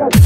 Shut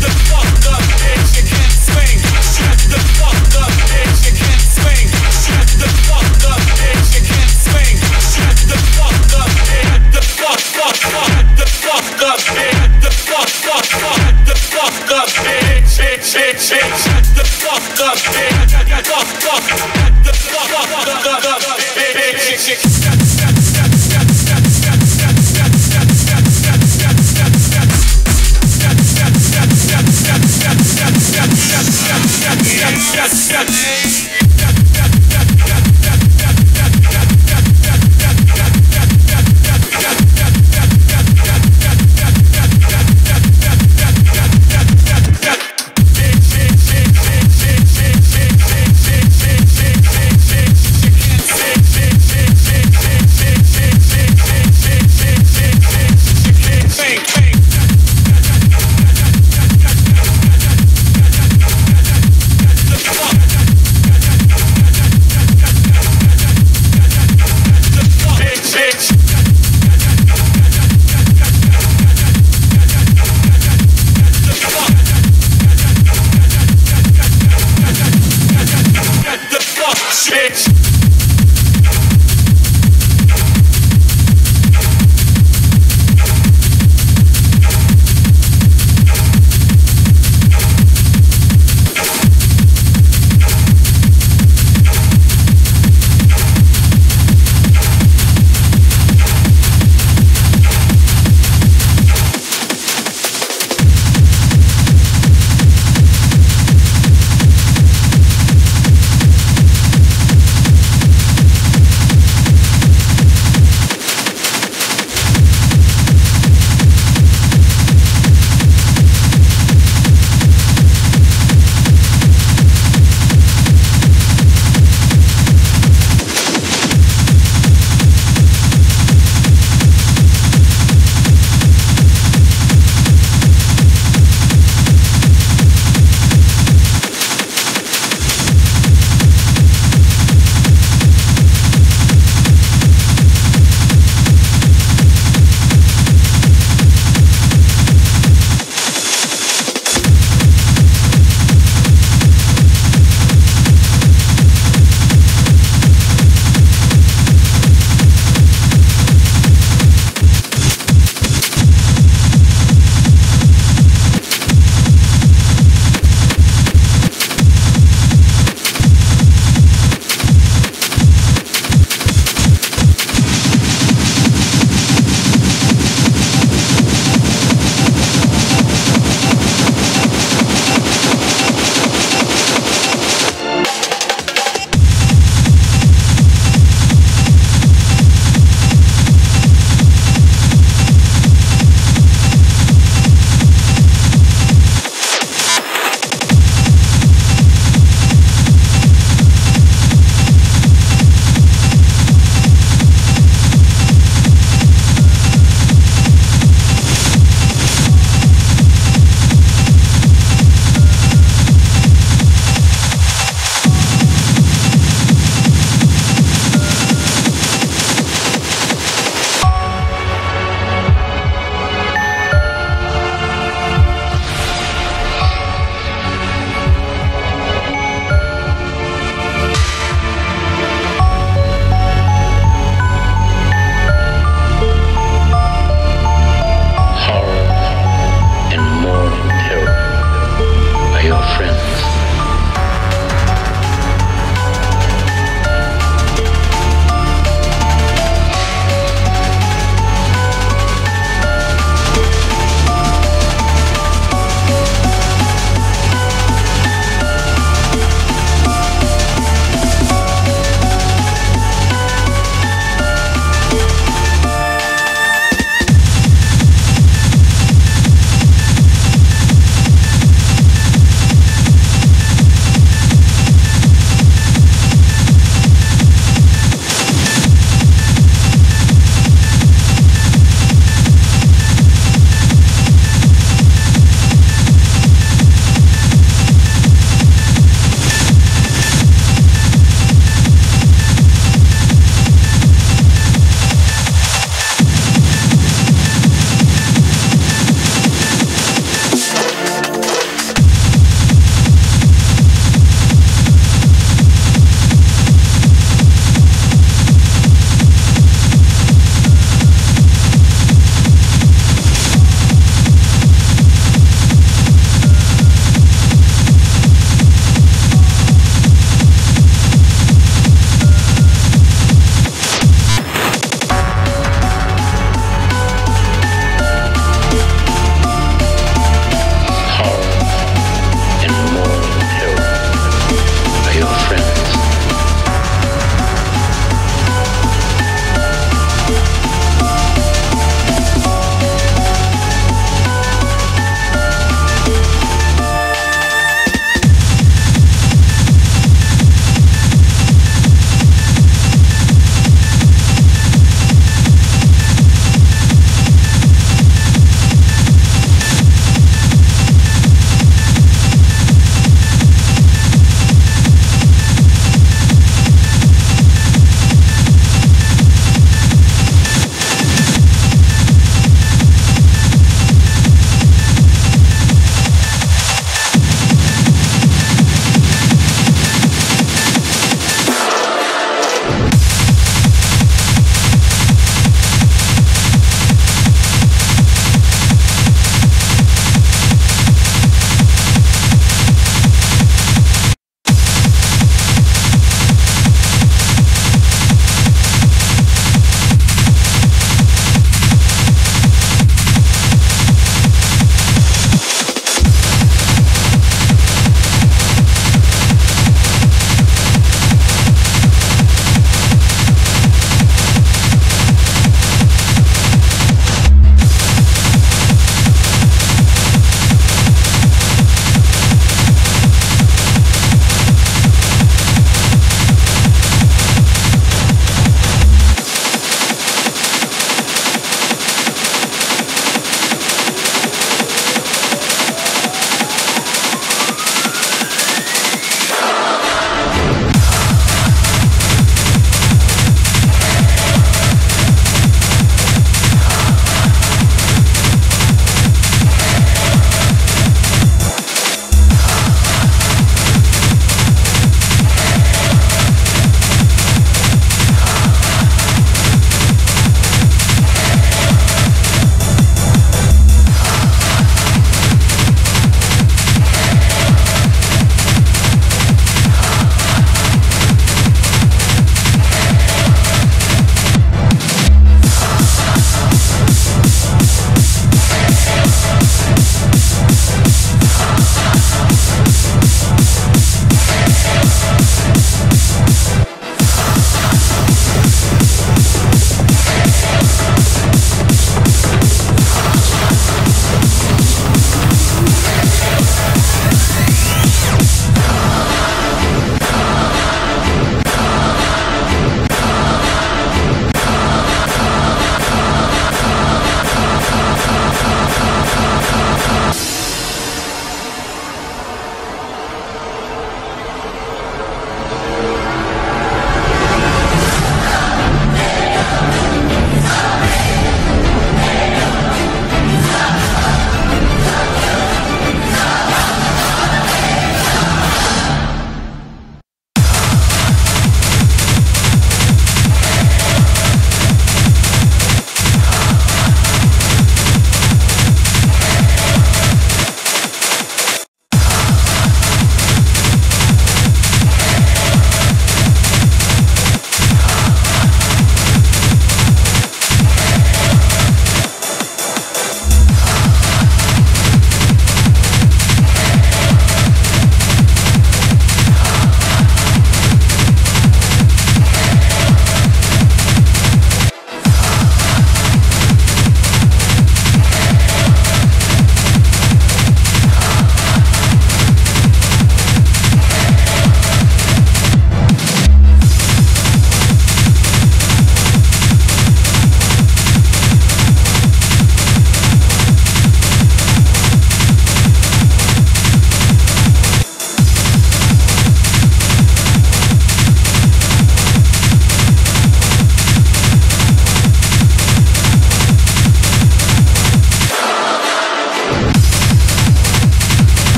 the fuck up, bitch, you can't swing. Shut the fuck up, bitch, you can't swing. Shut the fuck up, bitch, you can't swing. Shut the fuck up, bitch, the fuck the fuck up, bitch, the fuck up, bitch, shut the fuck up, bitch, the fuck up, bitch.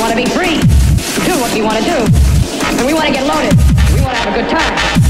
want to be free, do what we want to do, and we want to get loaded, we want to have a good time.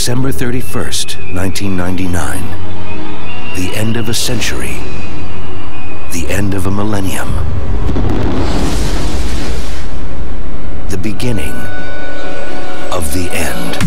December 31st, 1999. The end of a century. The end of a millennium. The beginning of the end.